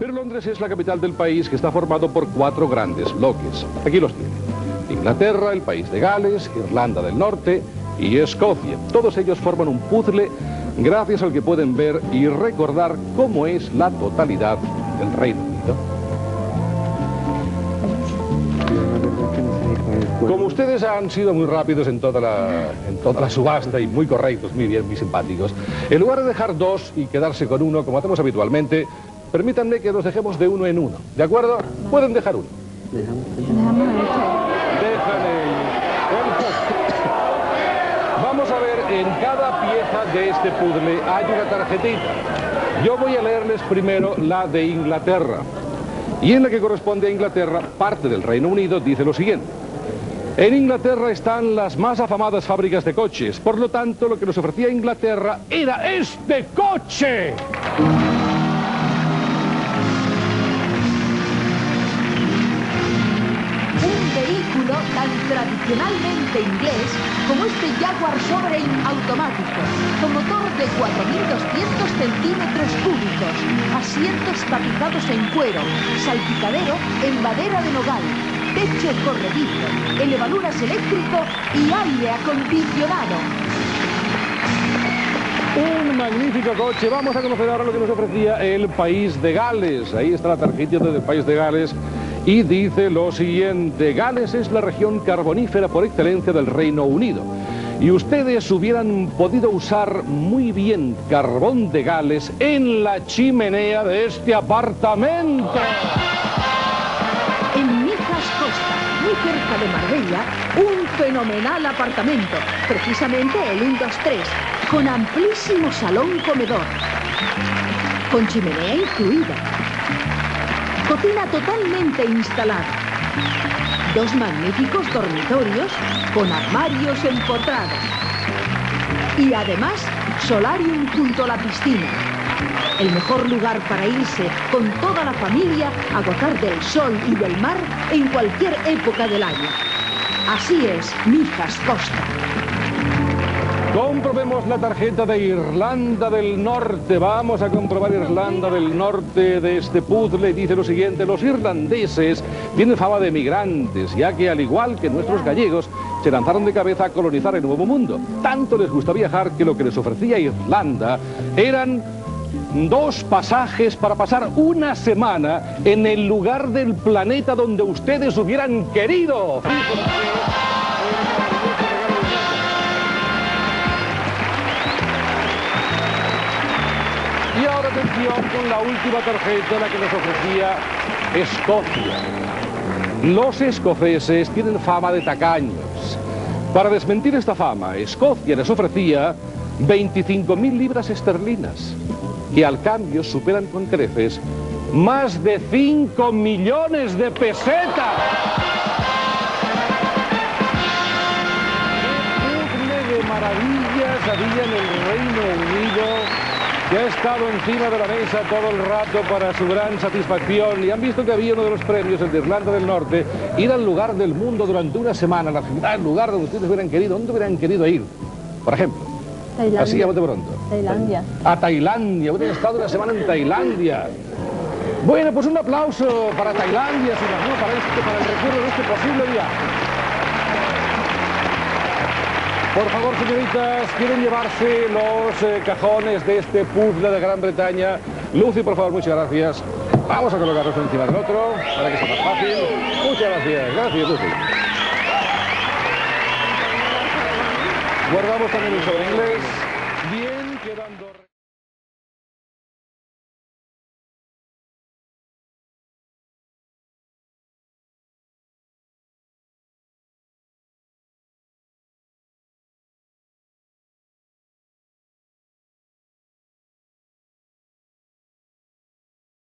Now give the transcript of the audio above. Pero Londres es la capital del país, que está formado por 4 grandes bloques. Aquí los tiene: Inglaterra, el país de Gales, Irlanda del Norte y Escocia. Todos ellos forman un puzzle gracias al que pueden ver y recordar cómo es la totalidad del Reino Unido. Como ustedes han sido muy rápidos en toda la subasta y muy correctos, muy bien, muy simpáticos, en lugar de dejar 2 y quedarse con 1, como hacemos habitualmente, permítanme que los dejemos de 1 en 1, ¿de acuerdo? Pueden dejar 1. Déjale. Vamos a ver, en cada pieza de este puzzle hay una tarjetita. Yo voy a leerles primero la de Inglaterra. Y en la que corresponde a Inglaterra, parte del Reino Unido, dice lo siguiente. En Inglaterra están las más afamadas fábricas de coches. Por lo tanto, lo que nos ofrecía Inglaterra era este coche. Un vehículo tan tradicionalmente inglés como este Jaguar Sovereign automático, con motor de 4.200 centímetros cúbicos, asientos tapizados en cuero, salpicadero en madera de nogal, techo corredizo, elevaduras eléctrico y aire acondicionado. Un magnífico coche. Vamos a conocer ahora lo que nos ofrecía el país de Gales. Ahí está la tarjetita del país de Gales y dice lo siguiente. Gales es la región carbonífera por excelencia del Reino Unido. Y ustedes hubieran podido usar muy bien carbón de Gales en la chimenea de este apartamento. Muy cerca de Marbella, un fenomenal apartamento, precisamente el 123, con amplísimo salón comedor, con chimenea incluida, cocina totalmente instalada, 2 magníficos dormitorios con armarios empotrados y además solarium junto a la piscina. El mejor lugar para irse con toda la familia a gozar del sol y del mar en cualquier época del año. Así es, Mijas Costa. Comprobemos la tarjeta de Irlanda del Norte. Vamos a comprobar Irlanda del Norte de este puzzle. Dice lo siguiente: los irlandeses tienen fama de migrantes, ya que al igual que nuestros gallegos, se lanzaron de cabeza a colonizar el Nuevo Mundo. Tanto les gusta viajar que lo que les ofrecía Irlanda eran 2 pasajes para pasar una semana en el lugar del planeta donde ustedes hubieran querido. Y ahora atención con la última tarjeta, la que nos ofrecía Escocia. Los escoceses tienen fama de tacaños. Para desmentir esta fama, Escocia les ofrecía 25.000 libras esterlinas, que al cambio superan con creces más de 5 millones de pesetas. ¡Qué puzzle de maravillas había en el Reino Unido! Que ha estado encima de la mesa todo el rato para su gran satisfacción. Y han visto que había uno de los premios, el de Irlanda del Norte, ir al lugar del mundo durante una semana, la ciudad, el lugar donde ustedes hubieran querido. ¿Dónde hubieran querido ir? Por ejemplo, Tailandia. Así, a bote pronto. Tailandia. A Tailandia. Hubieran estado una semana en Tailandia. Bueno, pues un aplauso para Tailandia, si no, para el recuerdo de este posible viaje. Por favor, señoritas, ¿quieren llevarse los cajones de este puzzle de Gran Bretaña? Lucy, por favor, muchas gracias. Vamos a colocarlos uno encima del otro, para que sea más fácil. Muchas gracias. Gracias, Lucy. Guardamos también el sobre inglés. Bien, quedan 2.